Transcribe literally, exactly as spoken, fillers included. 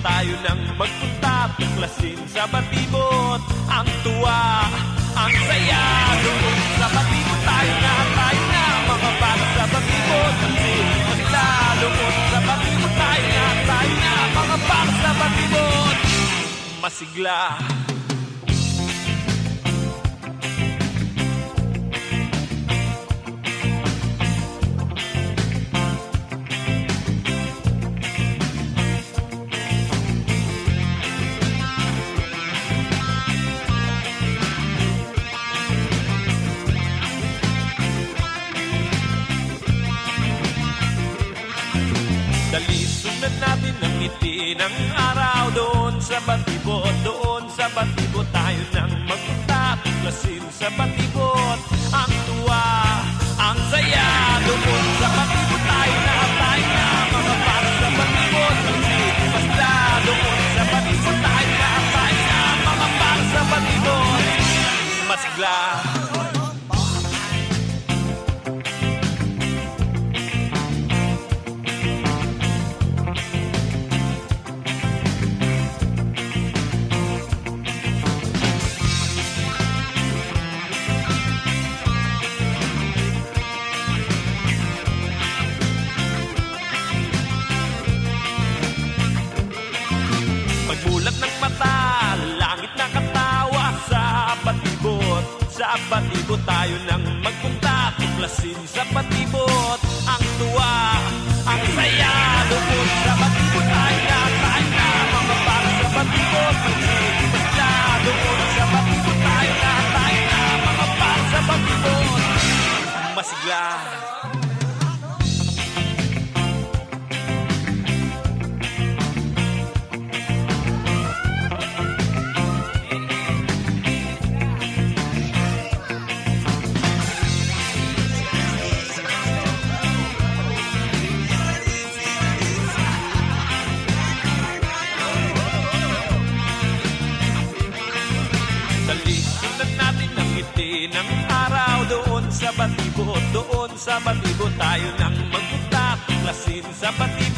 tayo nang magpunta, tuklasin sa batibot ang tuwa, ang saya. Doon sa batibot tayo na, tayo na, mga bata sa batibot ang sili magla. Doon sa batibot tayo na, tayo na, mga bata sa batibot masigla. Ng araw doon sa batibot, doon sa batibot tayo nang magpunta, tuklasin sa batibot ang tuwa, ang saya. Doon sa batibot tayo na, tayo na, mga para sa batibot ang sili masla. Doon sa batibot tayo na, tayo na, mga para sa batibot masigla. Sa batibot tayo nang magpunta, tuklasin sa batibot ang tuwa, ang saya. Doon sa batibot tayo na, tayo na, mga para sa batibot magsibasla. Doon sa batibot tayo na, tayo na, mga para sa batibot masigla. Doon sa batibot, doon sa batibot tayo nang magpunta, tuklasin sa batibot.